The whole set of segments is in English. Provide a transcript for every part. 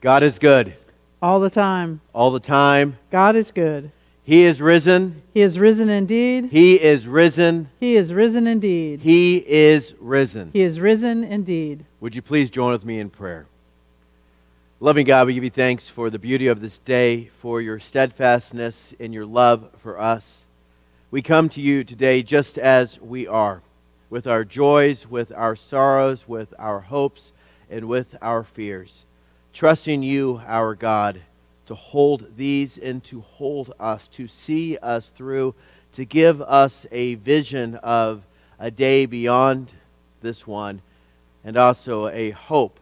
God is good. All the time. All the time. God is good. He is risen. He is risen indeed. He is risen. He is risen indeed. He is risen. He is risen indeed. Would you please join with me in prayer? Loving God, we give you thanks for the beauty of this day, for your steadfastness and your love for us. We come to you today just as we are, with our joys, with our sorrows, with our hopes, and with our fears, trusting you, our God, to hold these and to hold us, to see us through, to give us a vision of a day beyond this one, and also a hope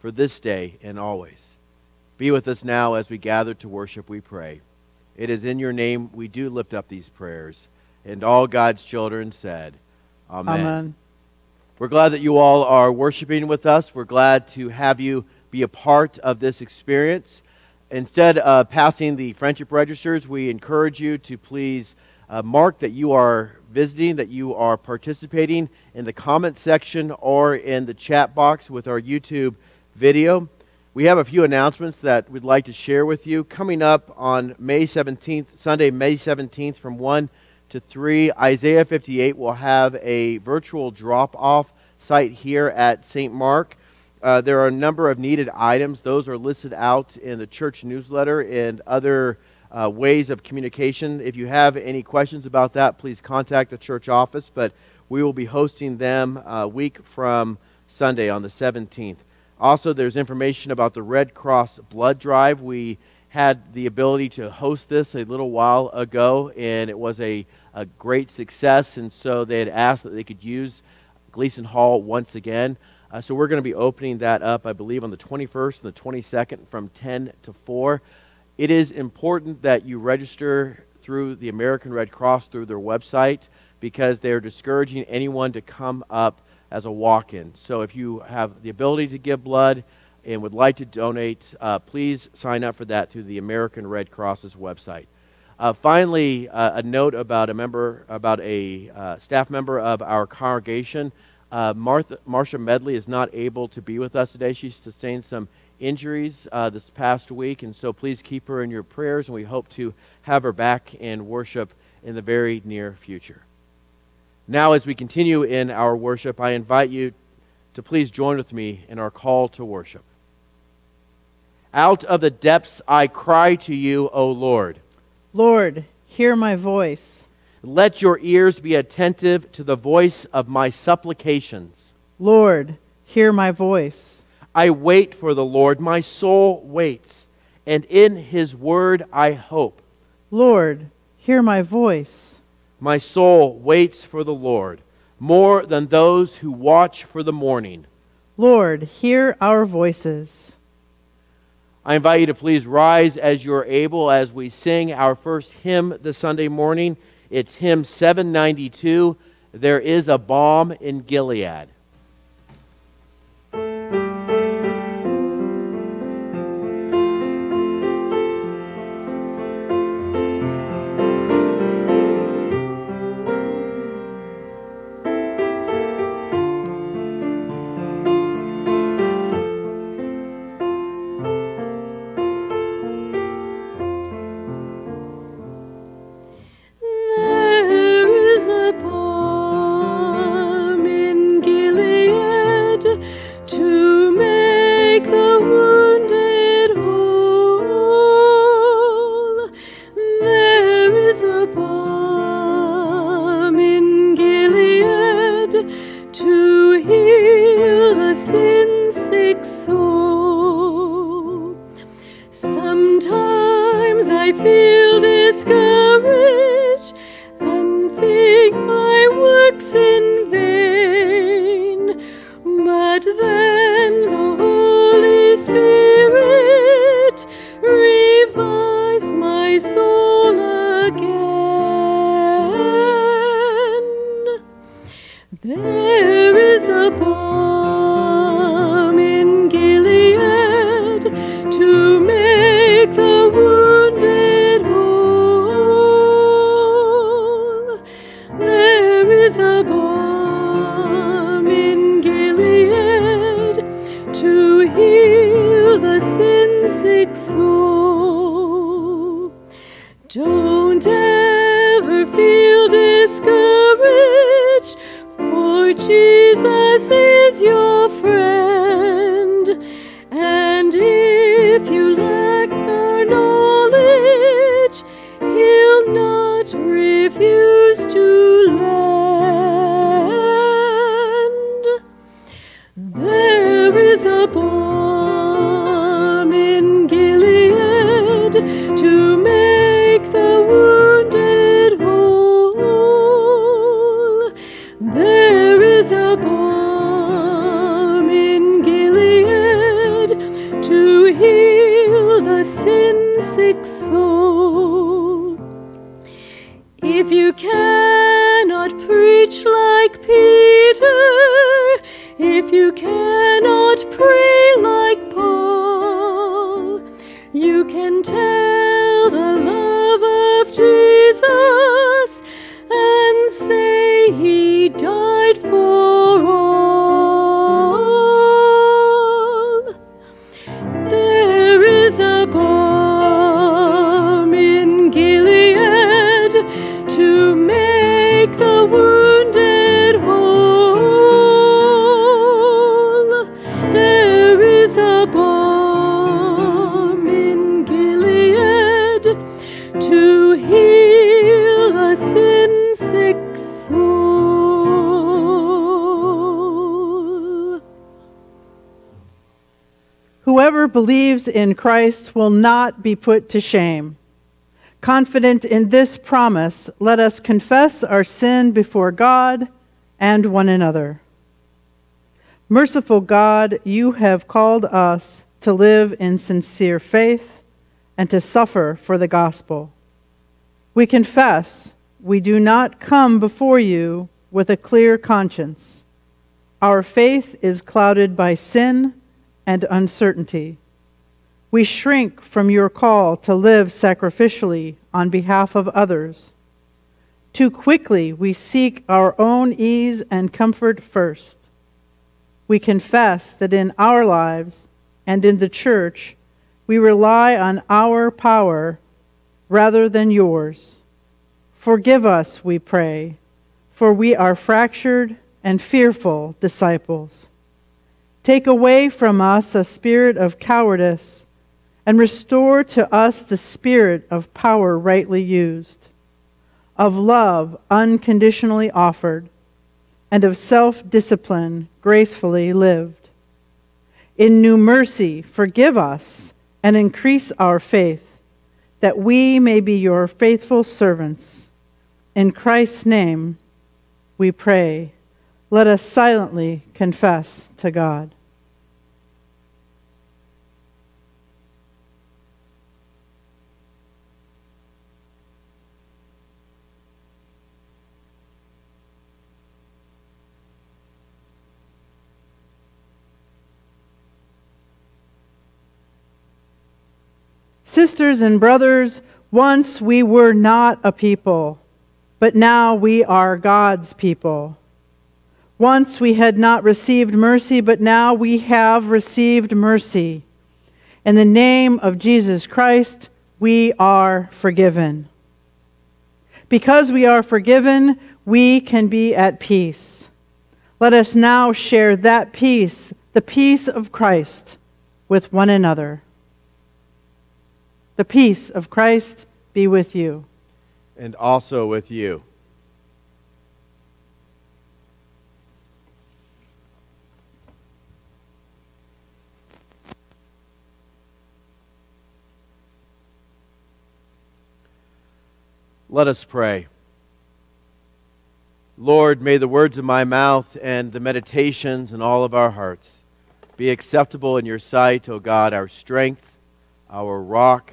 for this day and always. Be with us now as we gather to worship, we pray. It is in your name we do lift up these prayers. And all God's children said, Amen. Amen. We're glad that you all are worshiping with us. We're glad to have you be a part of this experience. Instead of passing the friendship registers, we encourage you to please mark that you are visiting, that you are participating in the comment section or in the chat box with our YouTube video. We have a few announcements that we'd like to share with you. Coming up on May 17th, Sunday, May 17th from 1 to 3, Isaiah 58 will have a virtual drop-off site here at St. Mark. There are a number of needed items. Those are listed out in the church newsletter and other ways of communication. If you have any questions about that, please contact the church office, but we will be hosting them a week from Sunday on the 17th. Also, there's information about the Red Cross blood drive. We had the ability to host this a little while ago, and it was a great success, and so they had asked that they could use Gleason Hall once again. So we're going to be opening that up, I believe, on the 21st and the 22nd from 10 to 4. It is important that you register through the American Red Cross through their website, because they're discouraging anyone to come up as a walk-in. So if you have the ability to give blood and would like to donate, please sign up for that through the American Red Cross's website. Finally, a note about a staff member of our congregation. Marsha Medley is not able to be with us today. She sustained some injuries this past week, and so please keep her in your prayers, and we hope to have her back in worship in the very near future. Now, as we continue in our worship, I invite you to please join with me in our call to worship. Out of the depths I cry to you, O Lord. Lord, hear my voice. Let your ears be attentive to the voice of my supplications. Lord, hear my voice. I wait for the Lord, my soul waits, and in his word I hope. Lord, hear my voice. My soul waits for the Lord, more than those who watch for the morning. Lord, hear our voices. I invite you to please rise as you're able as we sing our first hymn this Sunday morning. It's hymn 792, There Is a Balm in Gilead. To heal the sick. sick soul. Don't ever feel discouraged, for Jesus is your friend. And if you lack the knowledge, he'll not refuse to lend. There is a balm in Gilead to make the wounded whole. There is a balm in Gilead to heal the sin-sick soul. If you cannot preach like Peter, if you cannot pray like Paul, you can tell the love of Jesus and say he died for all. There is a balm in Gilead to make the wounded whole. There is a balm in Gilead to heal a sin-sick soul. Whoever believes in Christ will not be put to shame. Confident in this promise, let us confess our sin before God and one another. Merciful God, you have called us to live in sincere faith and to suffer for the gospel. We confess we do not come before you with a clear conscience. Our faith is clouded by sin and uncertainty. We shrink from your call to live sacrificially on behalf of others. Too quickly we seek our own ease and comfort first. We confess that in our lives and in the church, we rely on our power rather than yours. Forgive us, we pray, for we are fractured and fearful disciples. Take away from us a spirit of cowardice and restore to us the spirit of power rightly used, of love unconditionally offered, and of self-discipline gracefully lived. In new mercy, forgive us and increase our faith, that we may be your faithful servants. In Christ's name, we pray. Let us silently confess to God. Sisters and brothers, once we were not a people, but now we are God's people. Once we had not received mercy, but now we have received mercy. In the name of Jesus Christ, we are forgiven. Because we are forgiven, we can be at peace. Let us now share that peace, the peace of Christ, with one another. The peace of Christ be with you. And also with you. Let us pray. Lord, may the words of my mouth and the meditations in all of our hearts be acceptable in your sight, O God, our strength, our rock,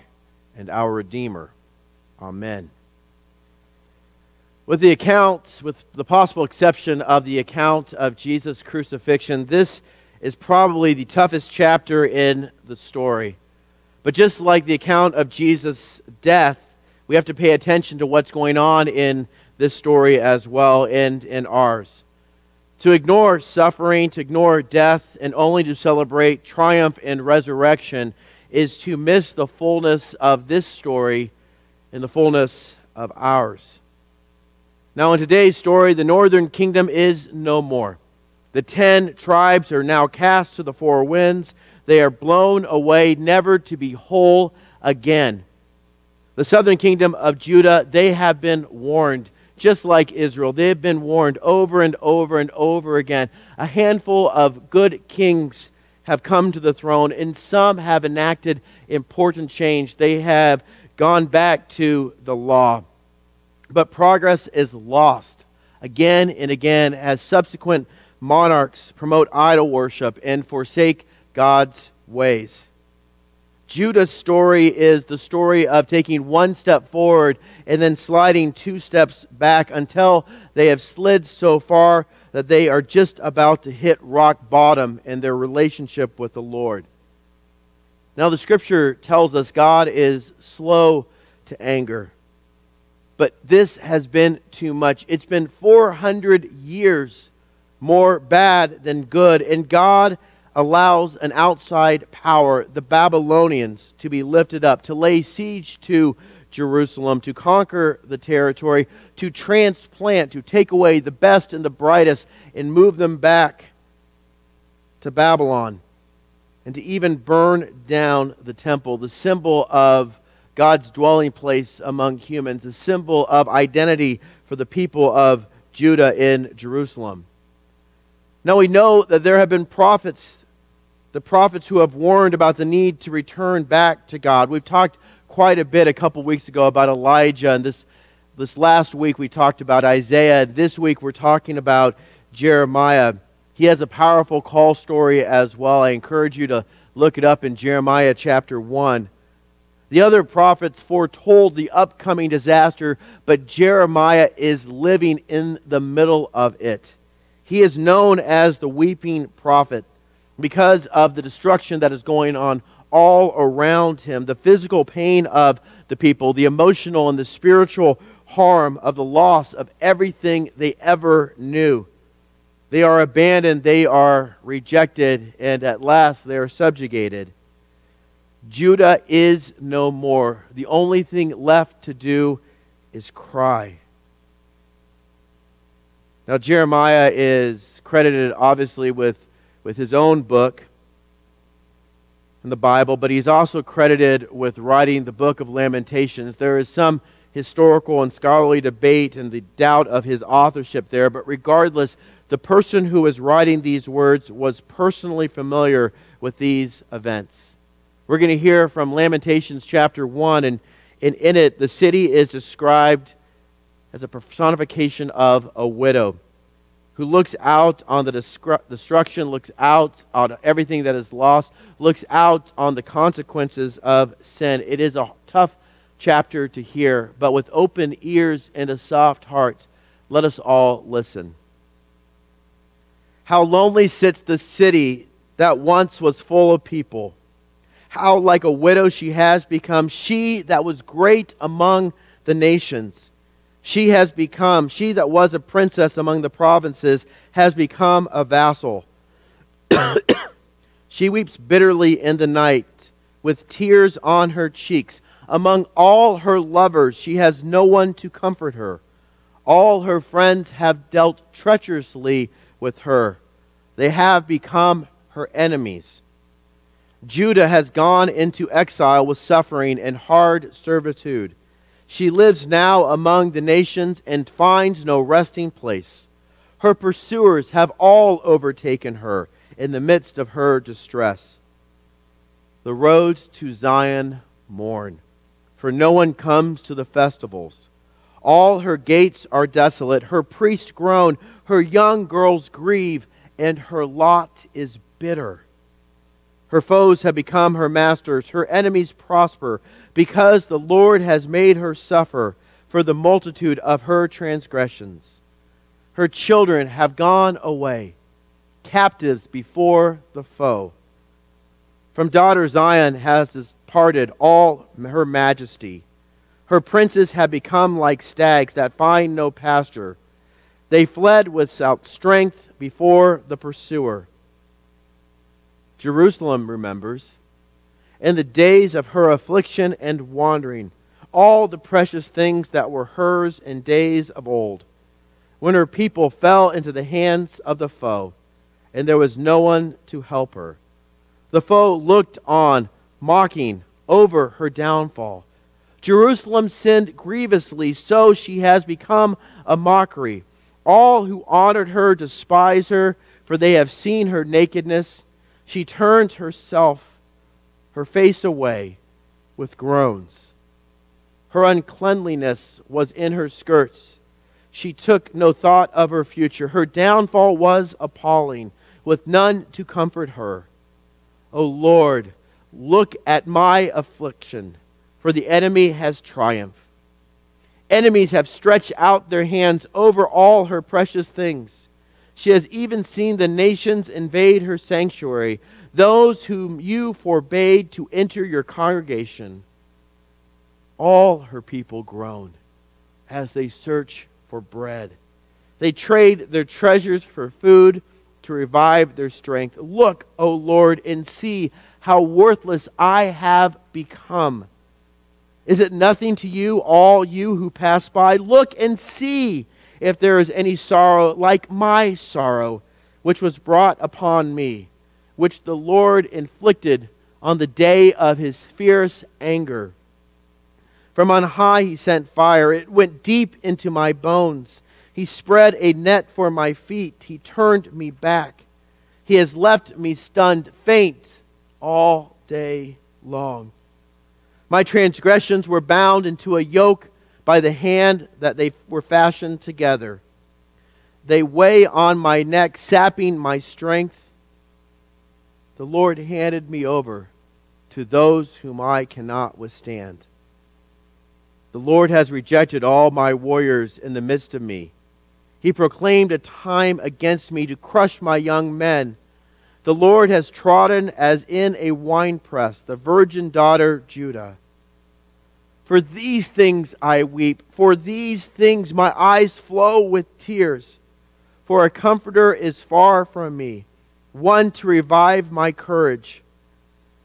and our Redeemer. Amen. With the possible exception of the account of Jesus' crucifixion, this is probably the toughest chapter in the story. But just like the account of Jesus' death, we have to pay attention to what's going on in this story as well and in ours. To ignore suffering, to ignore death, and only to celebrate triumph and resurrection is to miss the fullness of this story and the fullness of ours. Now, in today's story, the northern kingdom is no more. The 10 tribes are now cast to the four winds. They are blown away, never to be whole again. The southern kingdom of Judah, they have been warned, just like Israel. They have been warned over and over and over again. A handful of good kings have come to the throne, and some have enacted important change. They have gone back to the law. But progress is lost again and again as subsequent monarchs promote idol worship and forsake God's ways. Judah's story is the story of taking one step forward and then sliding 2 steps back until they have slid so far that they are just about to hit rock bottom in their relationship with the Lord. Now, the scripture tells us God is slow to anger. But this has been too much. It's been 400 years more bad than good, and God allows an outside power, the Babylonians, to be lifted up, to lay siege to Jerusalem, to conquer the territory, to transplant, to take away the best and the brightest and move them back to Babylon, and to even burn down the temple, the symbol of God's dwelling place among humans, the symbol of identity for the people of Judah in Jerusalem. Now, we know that there have been prophets, the prophets who have warned about the need to return back to God. We've talked quite a bit a couple weeks ago about Elijah, and this last week we talked about Isaiah. This week we're talking about Jeremiah. He has a powerful call story as well. I encourage you to look it up in Jeremiah chapter 1. The other prophets foretold the upcoming disaster, but Jeremiah is living in the middle of it. He is known as the weeping prophet because of the destruction that is going on all around him, the physical pain of the people, the emotional and the spiritual harm of the loss of everything they ever knew. They are abandoned, they are rejected, and at last they are subjugated. Judah is no more. The only thing left to do is cry. Now, Jeremiah is credited, obviously, with his own book in the Bible, but he's also credited with writing the book of Lamentations. There is some historical and scholarly debate and the doubt of his authorship there, but regardless, the person who is writing these words was personally familiar with these events. We're going to hear from Lamentations chapter 1, and in it, the city is described as a personification of a widow who looks out on the destruction, looks out on everything that is lost, looks out on the consequences of sin. It is a tough chapter to hear, but with open ears and a soft heart, let us all listen. How lonely sits the city that once was full of people. How like a widow she has become, she that was great among the nations. She has become, she that was a princess among the provinces, has become a vassal. She weeps bitterly in the night, with tears on her cheeks. Among all her lovers, she has no one to comfort her. All her friends have dealt treacherously with her. They have become her enemies. Judah has gone into exile with suffering and hard servitude. She lives now among the nations and finds no resting place. Her pursuers have all overtaken her in the midst of her distress. The roads to Zion mourn, for no one comes to the festivals. All her gates are desolate, her priests groan, her young girls grieve, and her lot is bitter. Her foes have become her masters. Her enemies prosper because the Lord has made her suffer for the multitude of her transgressions. Her children have gone away, captives before the foe. From daughter Zion has departed all her majesty. Her princes have become like stags that find no pasture. They fled without strength before the pursuer. Jerusalem remembers, and the days of her affliction and wandering, all the precious things that were hers in days of old, when her people fell into the hands of the foe, and there was no one to help her. The foe looked on, mocking over her downfall. Jerusalem sinned grievously, so she has become a mockery. All who honored her despise her, for they have seen her nakedness. She turned her face away with groans. Her uncleanliness was in her skirts. She took no thought of her future. Her downfall was appalling, with none to comfort her. O Lord, look at my affliction, for the enemy has triumphed. Enemies have stretched out their hands over all her precious things. She has even seen the nations invade her sanctuary, those whom you forbade to enter your congregation. All her people groan as they search for bread. They trade their treasures for food to revive their strength. Look, O Lord, and see how worthless I have become. Is it nothing to you, all you who pass by? Look and see if there is any sorrow like my sorrow, which was brought upon me, which the Lord inflicted on the day of his fierce anger. From on high he sent fire. It went deep into my bones. He spread a net for my feet. He turned me back. He has left me stunned, faint all day long. My transgressions were bound into a yoke by the hand that they were fashioned together. They weigh on my neck, sapping my strength. The Lord handed me over to those whom I cannot withstand. The Lord has rejected all my warriors in the midst of me. He proclaimed a time against me to crush my young men. The Lord has trodden as in a winepress the virgin daughter Judah. For these things I weep. For these things my eyes flow with tears. For a comforter is far from me, one to revive my courage.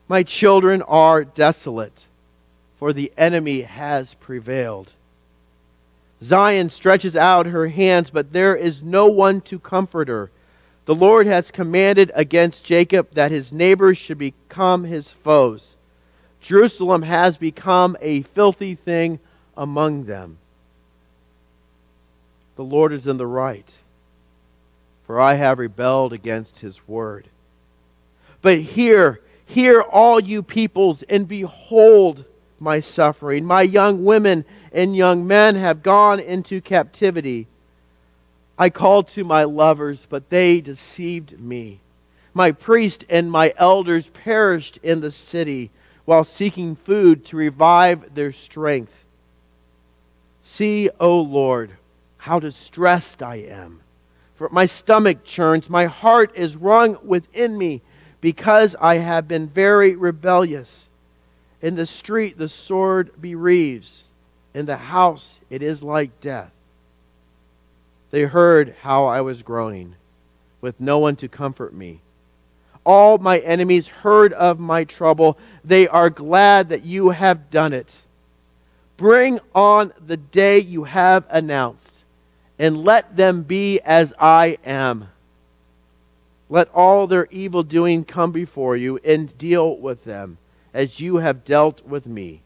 My children are desolate, for the enemy has prevailed. Zion stretches out her hands, but there is no one to comfort her. The Lord has commanded against Jacob that his neighbors should become his foes. Jerusalem has become a filthy thing among them. The Lord is in the right, for I have rebelled against his word. But hear all you peoples, and behold my suffering. My young women and young men have gone into captivity. I called to my lovers, but they deceived me. My priests and my elders perished in the city, while seeking food to revive their strength. See, O Lord, how distressed I am. For my stomach churns, my heart is wrung within me, because I have been very rebellious. In the street the sword bereaves, in the house it is like death. They heard how I was groaning, with no one to comfort me. All my enemies heard of my trouble. They are glad that you have done it. Bring on the day you have announced, and let them be as I am. Let all their evil doing come before you, and deal with them as you have dealt with me,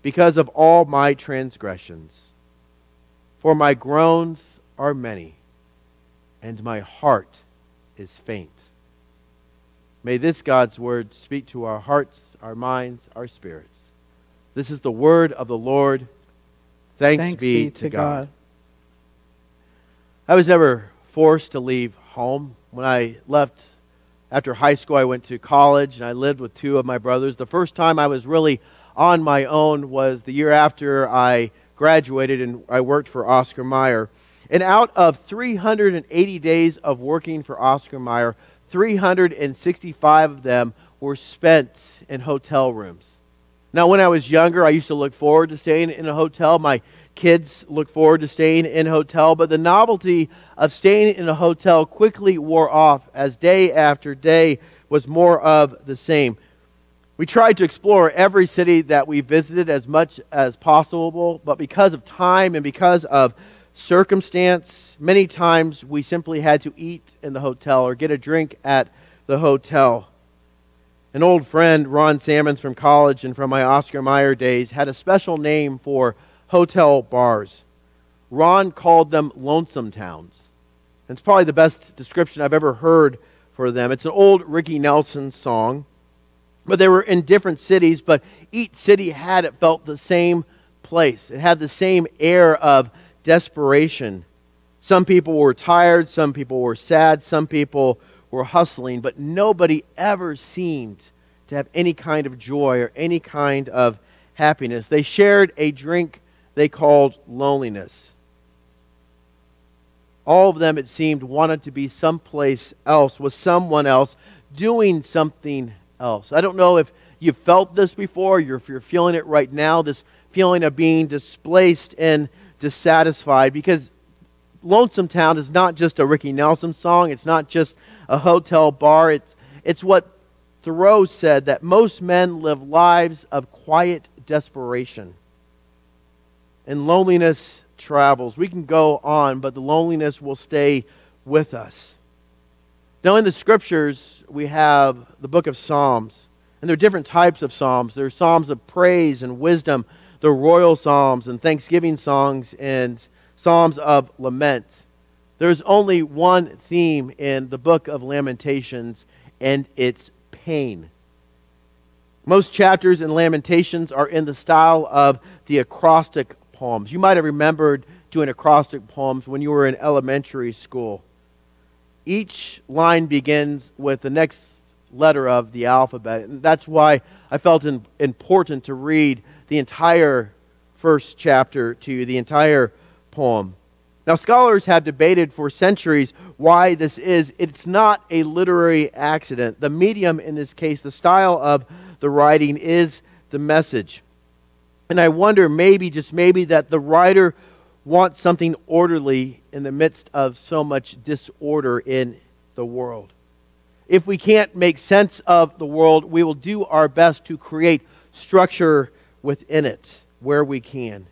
because of all my transgressions. For my groans are many, and my heart is faint. May this God's word speak to our hearts, our minds, our spirits. This is the word of the Lord. Thanks be to God. I was never forced to leave home. When I left after high school, I went to college, and I lived with two of my brothers. The first time I was really on my own was the year after I graduated, and I worked for Oscar Mayer. And out of 380 days of working for Oscar Mayer, 365 of them were spent in hotel rooms. Now, when I was younger, I used to look forward to staying in a hotel. My kids look forward to staying in a hotel. But the novelty of staying in a hotel quickly wore off as day after day was more of the same. We tried to explore every city that we visited as much as possible, but because of time and because of circumstance, many times we simply had to eat in the hotel or get a drink at the hotel. An old friend, Ron Sammons from college and from my Oscar Mayer days, had a special name for hotel bars. Ron called them lonesome towns. It's probably the best description I've ever heard for them. It's an old Ricky Nelson song. But they were in different cities, but each city had, it felt, the same place. It had the same air of desperation. Some people were tired, some people were sad, some people were hustling, but nobody ever seemed to have any kind of joy or any kind of happiness. They shared a drink they called loneliness. All of them, it seemed, wanted to be someplace else, with someone else, doing something else. I don't know if you've felt this before, or if you're feeling it right now, this feeling of being displaced and dissatisfied, because Lonesome Town is not just a Ricky Nelson song, it's not just a hotel bar, it's what Thoreau said, that most men live lives of quiet desperation. And loneliness travels. We can go on, but the loneliness will stay with us. Now, in the scriptures, we have the book of Psalms, and there are different types of Psalms. There are Psalms of praise and wisdom, the royal Psalms and thanksgiving songs, and Psalms of lament. There's only one theme in the book of Lamentations, and it's pain. Most chapters in Lamentations are in the style of the acrostic poems. You might have remembered doing acrostic poems when you were in elementary school. Each line begins with the next letter of the alphabet. And that's why I felt important to read the entire first chapter to you, the entire poem. Now, scholars have debated for centuries why this is. It's not a literary accident. The medium, in this case, the style of the writing, is the message. And I wonder, maybe, just maybe, that the writer wants something orderly in the midst of so much disorder in the world. If we can't make sense of the world, we will do our best to create structure within it where we can.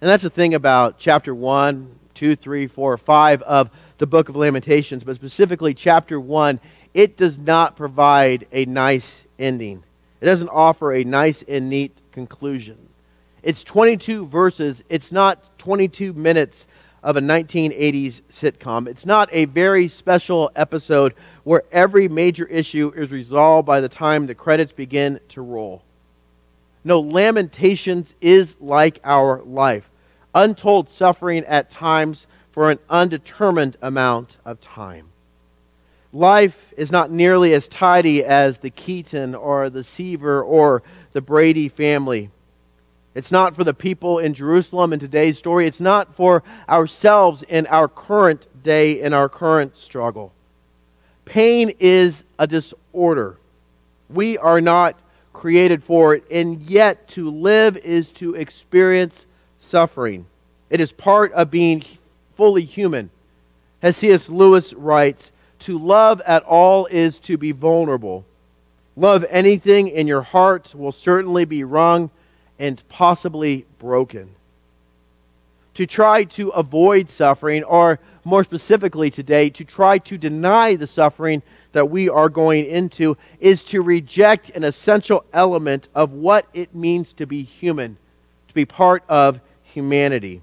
And that's the thing about chapter 1, 2, 3, 4, 5 of the book of Lamentations, but specifically chapter 1, it does not provide a nice ending. It doesn't offer a nice and neat conclusion. It's 22 verses. It's not 22 minutes of a 1980s sitcom. It's not a very special episode where every major issue is resolved by the time the credits begin to roll. No, Lamentations is like our life. Untold suffering at times for an undetermined amount of time. Life is not nearly as tidy as the Keaton or the Seaver or the Brady family. It's not for the people in Jerusalem in today's story. It's not for ourselves in our current day, in our current struggle. Pain is a disorder. We are not created for it, and yet to live is to experience suffering. It is part of being fully human. As C.S. Lewis writes, to love at all is to be vulnerable. Love anything, in your heart will certainly be wrung and possibly broken. To try to avoid suffering, or more specifically today, to try to deny the suffering that we are going into, is to reject an essential element of what it means to be human, to be part of humanity.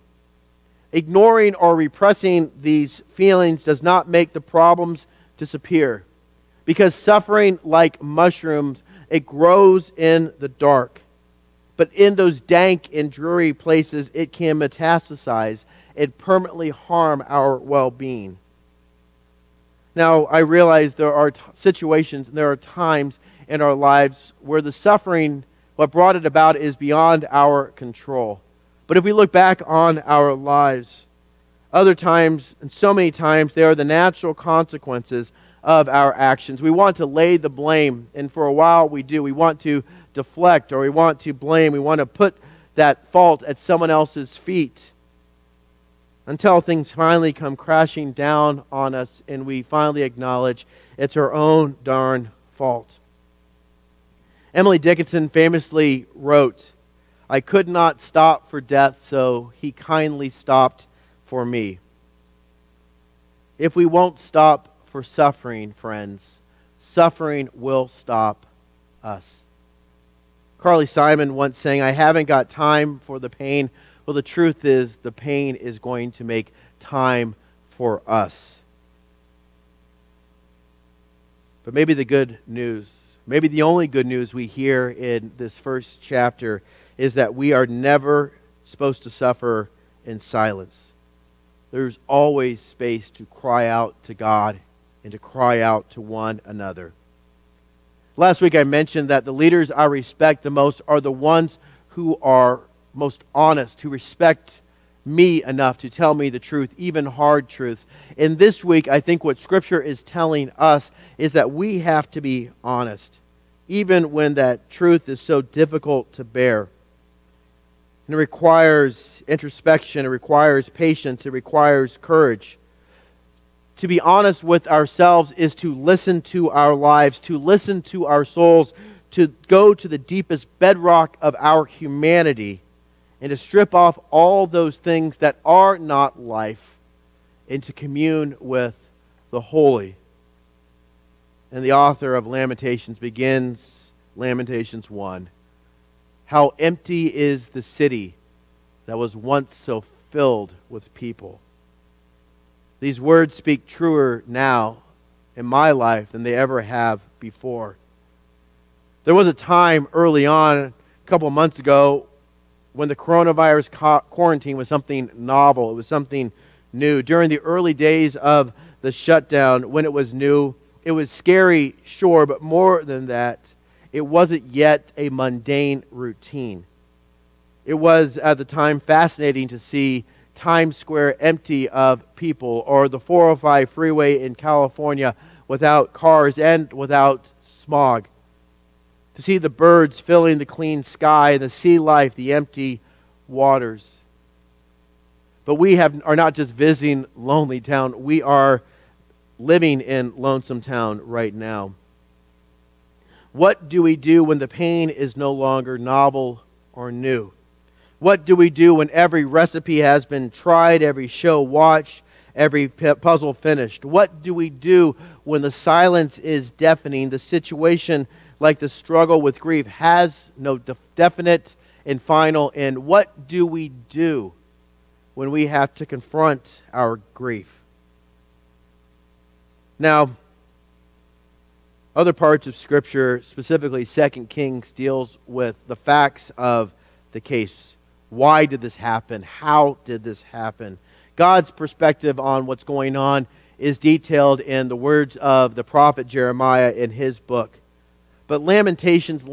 Ignoring or repressing these feelings does not make the problems disappear, because suffering, like mushrooms, it grows in the dark. But in those dank and dreary places, it can metastasize and permanently harm our well-being. Now, I realize there are situations and there are times in our lives where the suffering, what brought it about, is beyond our control. But if we look back on our lives, other times, and so many times, they are the natural consequences of our actions. We want to lay the blame, and for a while we do. We want to deflect, or we want to blame, we want to put that fault at someone else's feet, until things finally come crashing down on us and we finally acknowledge it's our own darn fault. Emily Dickinson famously wrote, "I could not stop for death, so he kindly stopped for me." If we won't stop for suffering, friends, suffering will stop us. Carly Simon once sang, "I haven't got time for the pain." Well, the truth is, the pain is going to make time for us. But maybe the good news, maybe the only good news we hear in this first chapter is that we are never supposed to suffer in silence. There's always space to cry out to God and to cry out to one another. Last week I mentioned that the leaders I respect the most are the ones who are most honest, who respect me enough to tell me the truth, even hard truths. And this week, I think what Scripture is telling us is that we have to be honest, even when that truth is so difficult to bear. And it requires introspection, it requires patience, it requires courage. To be honest with ourselves is to listen to our lives, to listen to our souls, to go to the deepest bedrock of our humanity and to strip off all those things that are not life and to commune with the holy. And the author of Lamentations begins Lamentations 1. How empty is the city that was once so filled with people. These words speak truer now in my life than they ever have before. There was a time early on, a couple of months ago, when the coronavirus quarantine was something novel. It was something new. During the early days of the shutdown, when it was new, it was scary, sure, but more than that, it wasn't yet a mundane routine. It was, at the time, fascinating to see Times Square empty of people or the 405 freeway in California without cars and without smog. To see the birds filling the clean sky, the sea life, the empty waters. But we are not just visiting Lonely Town, we are living in Lonesome Town right now. What do we do when the pain is no longer novel or new? What do we do when every recipe has been tried, every show watched, every puzzle finished? What do we do when the silence is deafening, the situation, like the struggle with grief, has no definite and final end? What do we do when we have to confront our grief? Now, other parts of Scripture, specifically 2 Kings, deals with the facts of the case. Why did this happen? How did this happen? God's perspective on what's going on is detailed in the words of the prophet Jeremiah in his book. But Lamentations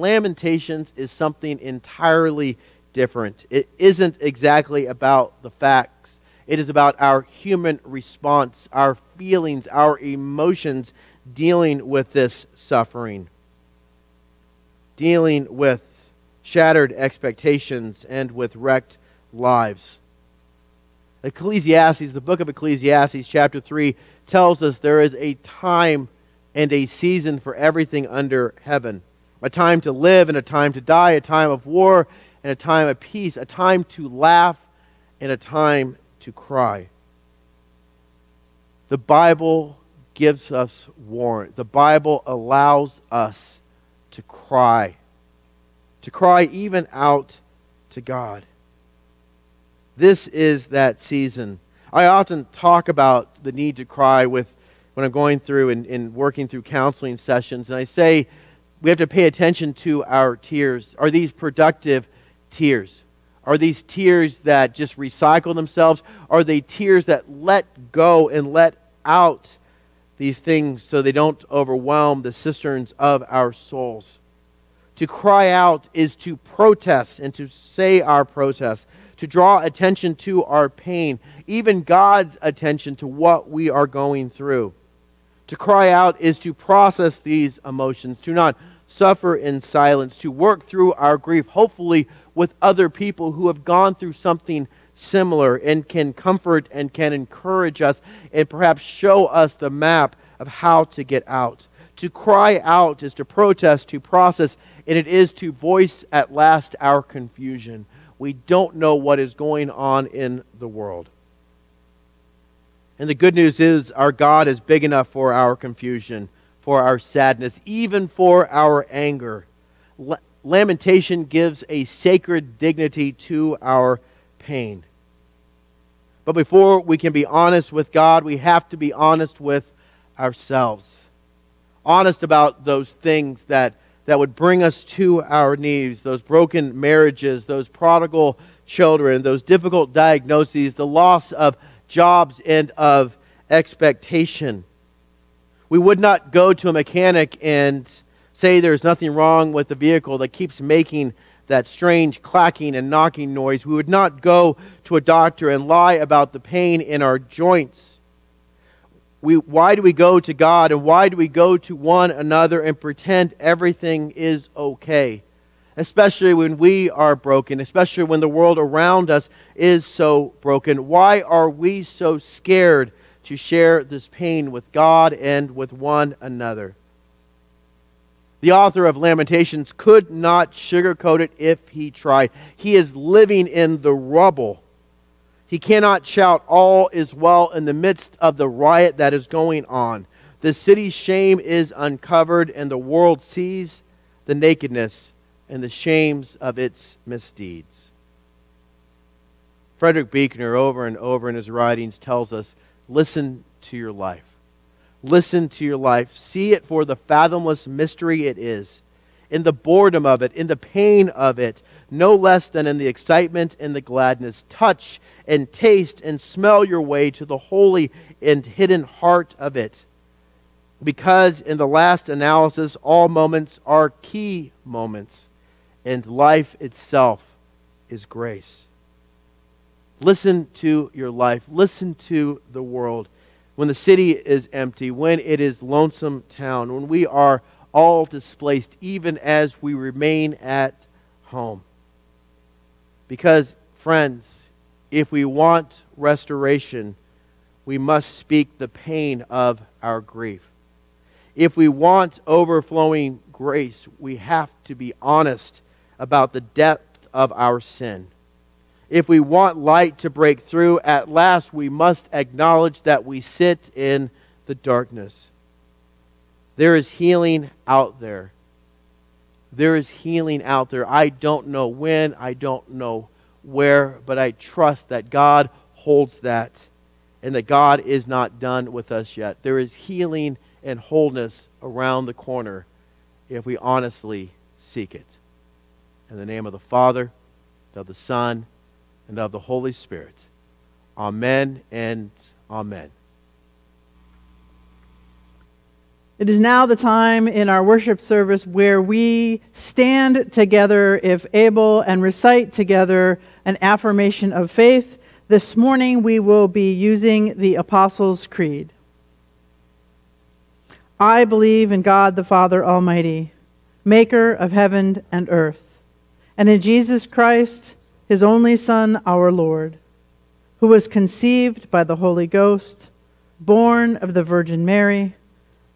is something entirely different. It isn't exactly about the facts. It is about our human response, our feelings, our emotions, dealing with this suffering, dealing with shattered expectations and with wrecked lives. Ecclesiastes, the book of Ecclesiastes, chapter 3, tells us there is a time and a season for everything under heaven. A time to live and a time to die, a time of war and a time of peace, a time to laugh and a time to cry. The Bible gives us warrant. The Bible allows us to cry even out to God. This is that season. I often talk about the need to cry when I'm going through and working through counseling sessions, and I say we have to pay attention to our tears. Are these productive tears? Are these tears that just recycle themselves? Are they tears that let go and let out these things so they don't overwhelm the cisterns of our souls? To cry out is to protest and to say our protest, to draw attention to our pain, even God's attention to what we are going through. To cry out is to process these emotions, to not suffer in silence, to work through our grief, hopefully with other people who have gone through something similar and can comfort and can encourage us and perhaps show us the map of how to get out. To cry out is to protest, to process, and it is to voice at last our confusion. We don't know what is going on in the world. And the good news is our God is big enough for our confusion, for our sadness, even for our anger. Lamentation gives a sacred dignity to our pain. But before we can be honest with God, we have to be honest with ourselves. Honest about those things that would bring us to our knees, those broken marriages, those prodigal children, those difficult diagnoses, the loss of jobs and of expectation. We would not go to a mechanic and say there's nothing wrong with the vehicle that keeps making that strange clacking and knocking noise. We would not go to a doctor and lie about the pain in our joints. Why do we go to God, and why do we go to one another and pretend everything is okay? Especially when we are broken, especially when the world around us is so broken. Why are we so scared to share this pain with God and with one another? The author of Lamentations could not sugarcoat it if he tried. He is living in the rubble. He cannot shout, "All is well," in the midst of the riot that is going on. The city's shame is uncovered, and the world sees the nakedness and the shames of its misdeeds. Frederick Buechner, over and over in his writings, tells us, listen to your life. Listen to your life. See it for the fathomless mystery it is, in the boredom of it, in the pain of it, no less than in the excitement and the gladness. Touch and taste and smell your way to the holy and hidden heart of it. Because in the last analysis, all moments are key moments, and life itself is grace. Listen to your life. Listen to the world. When the city is empty, when it is lonesome town, when we are all displaced, even as we remain at home. Because, friends, if we want restoration, we must speak the pain of our grief. If we want overflowing grace, we have to be honest about the depth of our sin. If we want light to break through, at last we must acknowledge that we sit in the darkness. There is healing out there. There is healing out there. I don't know when, I don't know where, but I trust that God holds that and that God is not done with us yet. There is healing and wholeness around the corner if we honestly seek it. In the name of the Father, and of the Son, and of the Holy Spirit. Amen and amen. It is now the time in our worship service where we stand together, if able, and recite together an affirmation of faith. This morning we will be using the Apostles' Creed. I believe in God the Father Almighty, maker of heaven and earth, and in Jesus Christ, his only Son, our Lord, who was conceived by the Holy Ghost, born of the Virgin Mary,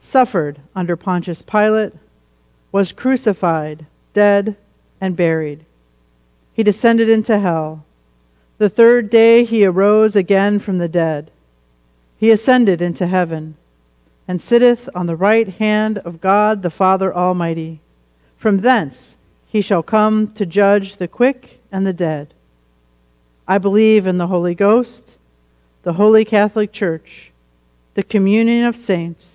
suffered under Pontius Pilate, was crucified, dead, and buried. He descended into hell. The third day he arose again from the dead. He ascended into heaven and sitteth on the right hand of God the Father Almighty. From thence he shall come to judge the quick and the dead. I believe in the Holy Ghost, the Holy Catholic Church, the communion of saints,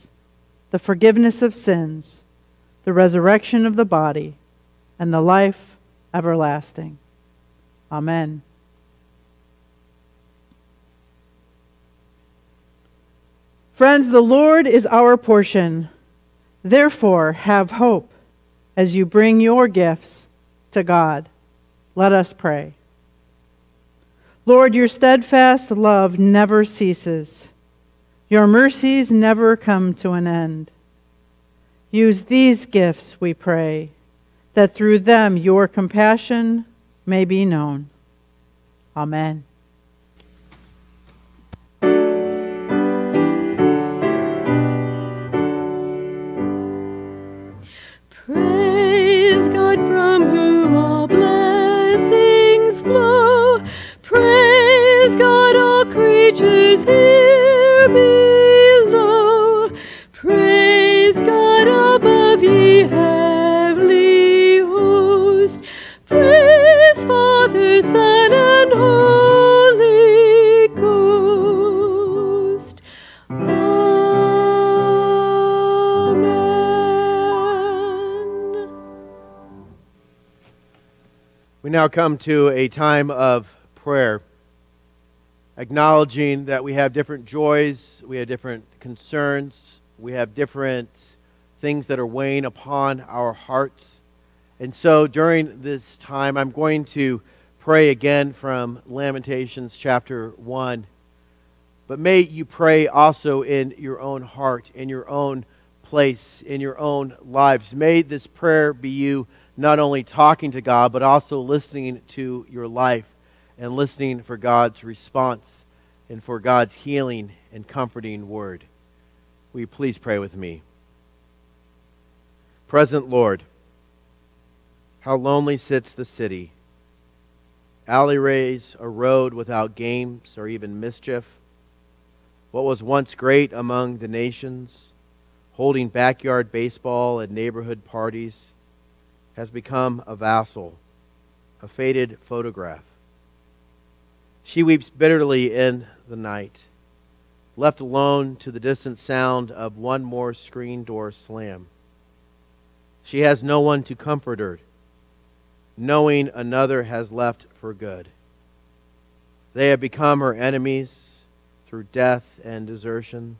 the forgiveness of sins, the resurrection of the body, and the life everlasting. Amen. Friends, the Lord is our portion. Therefore, have hope as you bring your gifts to God. Let us pray. Lord, your steadfast love never ceases. Your mercies never come to an end. Use these gifts, we pray, that through them your compassion may be known. Amen. We now come to a time of prayer, acknowledging that we have different joys, we have different concerns, we have different things that are weighing upon our hearts. And so during this time, I'm going to pray again from Lamentations chapter 1. But may you pray also in your own heart, in your own place, in your own lives. May this prayer be you not only talking to God, but also listening to your life and listening for God's response and for God's healing and comforting word. Will you please pray with me? Present Lord, how lonely sits the city. Alleyways a road without games or even mischief. What was once great among the nations, holding backyard baseball and neighborhood parties, has become a vassal, a faded photograph. She weeps bitterly in the night, left alone to the distant sound of one more screen door slam. She has no one to comfort her, knowing another has left for good. They have become her enemies through death and desertion.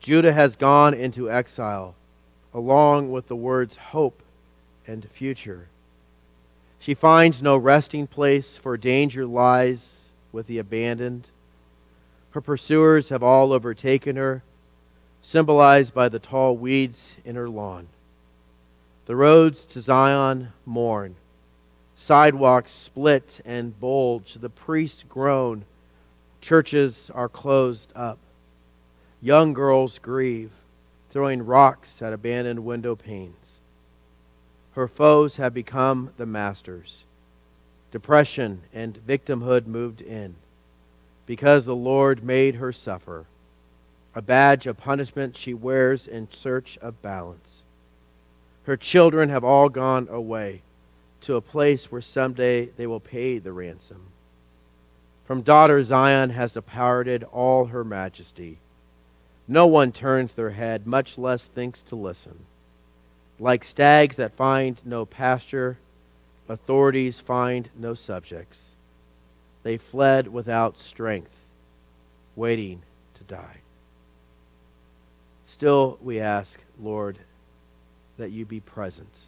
Judah has gone into exile, along with the words hope and future. She finds no resting place, for danger lies with the abandoned. Her pursuers have all overtaken her, symbolized by the tall weeds in her lawn. The roads to Zion mourn, sidewalks split and bulge, the priests groan, churches are closed up. Young girls grieve, throwing rocks at abandoned window panes. Her foes have become the masters. Depression and victimhood moved in, because the Lord made her suffer, a badge of punishment she wears in search of balance. Her children have all gone away to a place where someday they will pay the ransom. From daughter Zion has departed all her majesty. No one turns their head, much less thinks to listen. Like stags that find no pasture, authorities find no subjects. They fled without strength, waiting to die. Still we ask, Lord, that you be present.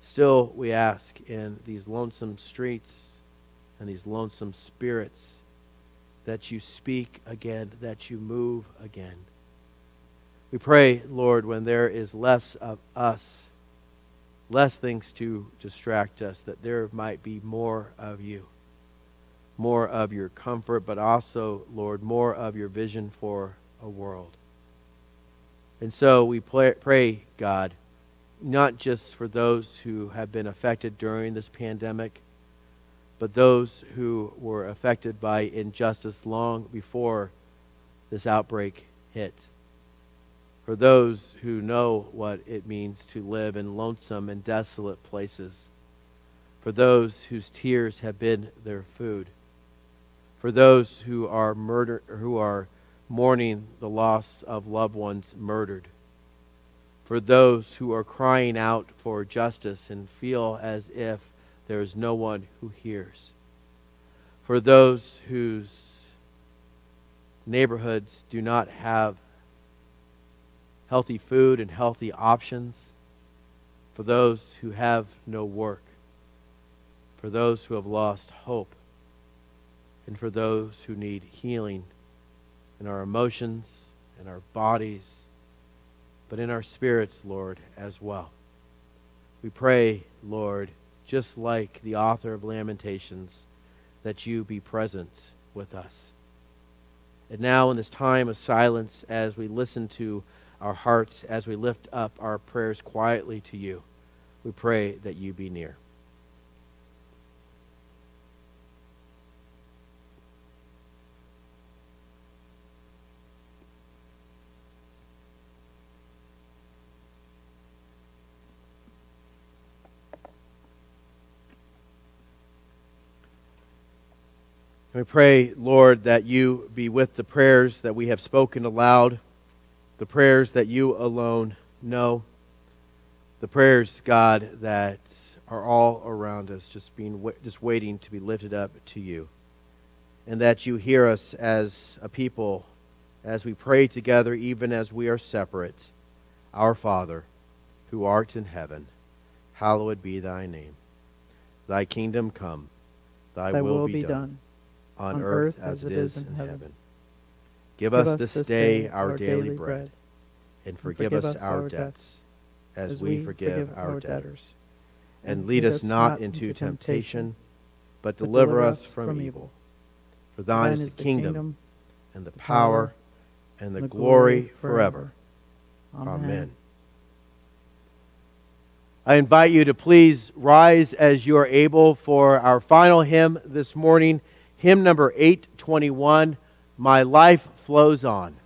Still we ask in these lonesome streets and these lonesome spirits that you speak again, that you move again. We pray, Lord, when there is less of us, less things to distract us, that there might be more of you, more of your comfort, but also, Lord, more of your vision for a world. And so we pray, God, not just for those who have been affected during this pandemic, but those who were affected by injustice long before this outbreak hit. For those who know what it means to live in lonesome and desolate places. For those whose tears have been their food. For those who are mourning the loss of loved ones murdered. For those who are crying out for justice and feel as if there is no one who hears. For those whose neighborhoods do not have healthy food and healthy options, for those who have no work, for those who have lost hope, and for those who need healing in our emotions, in our bodies, but in our spirits, Lord, as well. We pray, Lord, just like the author of Lamentations, that you be present with us. And now in this time of silence, as we listen to our hearts, as we lift up our prayers quietly to you, we pray that you be near. And we pray, Lord, that you be with the prayers that we have spoken aloud, the prayers that you alone know, the prayers, God, that are all around us, just waiting to be lifted up to you. And that you hear us as a people, as we pray together, even as we are separate. Our Father, who art in heaven, hallowed be thy name. Thy kingdom come, thy will be done, on earth as it is in heaven. Give us this day our daily bread, and forgive us our debts, as we forgive our debtors. And lead us not into temptation, but deliver us from evil. For thine is the kingdom, and the power, and the glory forever. Amen. I invite you to please rise as you are able for our final hymn this morning, hymn number 821, My Life Flows On.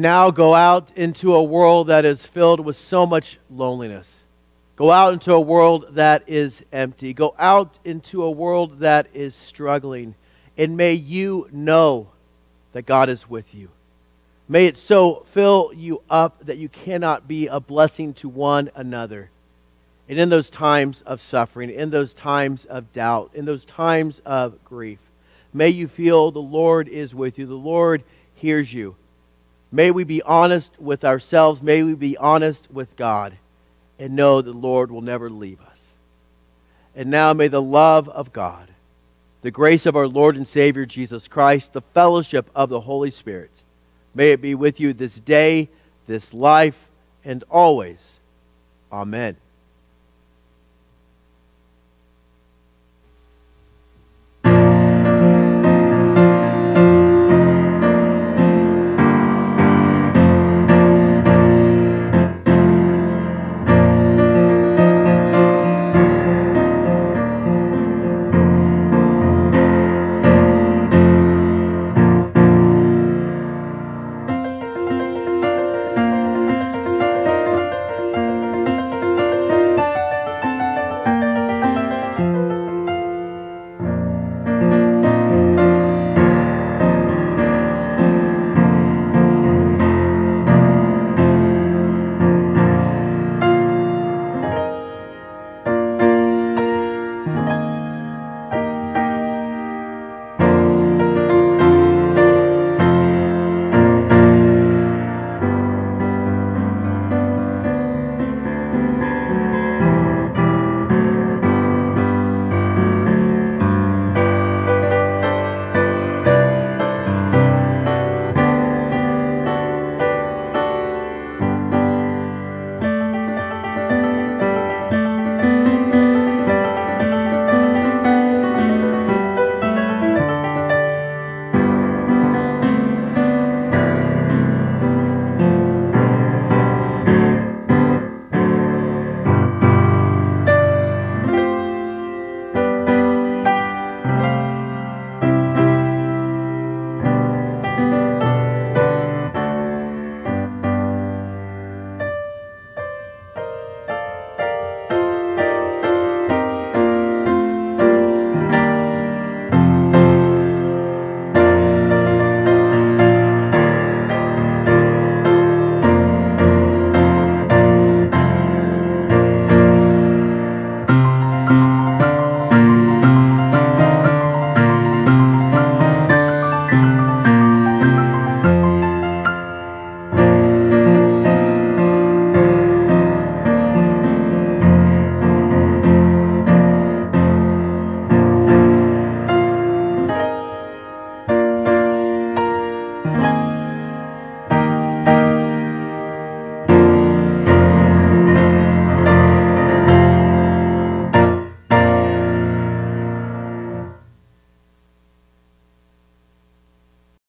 Now go out into a world that is filled with so much loneliness. Go out into a world that is empty. Go out into a world that is struggling. And may you know that God is with you. May it so fill you up that you cannot be a blessing to one another. And in those times of suffering, in those times of doubt, in those times of grief, may you feel the Lord is with you. The Lord hears you. May we be honest with ourselves. May we be honest with God and know the Lord will never leave us. And now may the love of God, the grace of our Lord and Savior Jesus Christ, the fellowship of the Holy Spirit, may it be with you this day, this life, and always. Amen.